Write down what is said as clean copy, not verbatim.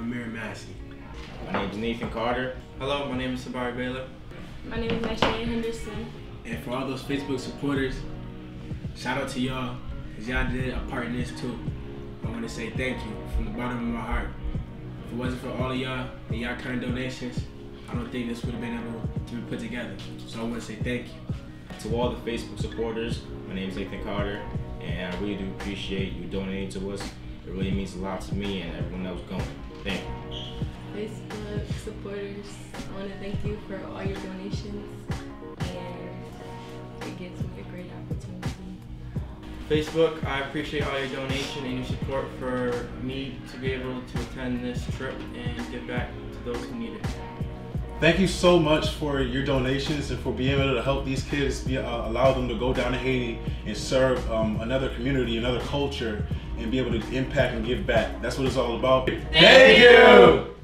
Ramir Massey. My name is Nathan Carter. Hello, my name is Sabari Baylor. My name is Ashley Henderson. And for all those Facebook supporters, shout out to y'all, because y'all did a part in this too. I want to say thank you from the bottom of my heart. If it wasn't for all of y'all and y'all kind donations, I don't think this would have been able to be put together. So I want to say thank you. To all the Facebook supporters, my name is Nathan Carter, and I really do appreciate you donating to us. It really means a lot to me and everyone else going. Thank you. Facebook supporters, I want to thank you for all your donations, and it gives me a great opportunity. Facebook, I appreciate all your donation and your support for me to be able to attend this trip and give back to those who need it. Thank you so much for your donations and for being able to help these kids, allow them to go down to Haiti and serve another community, another culture, and be able to impact and give back. That's what it's all about. Thank you!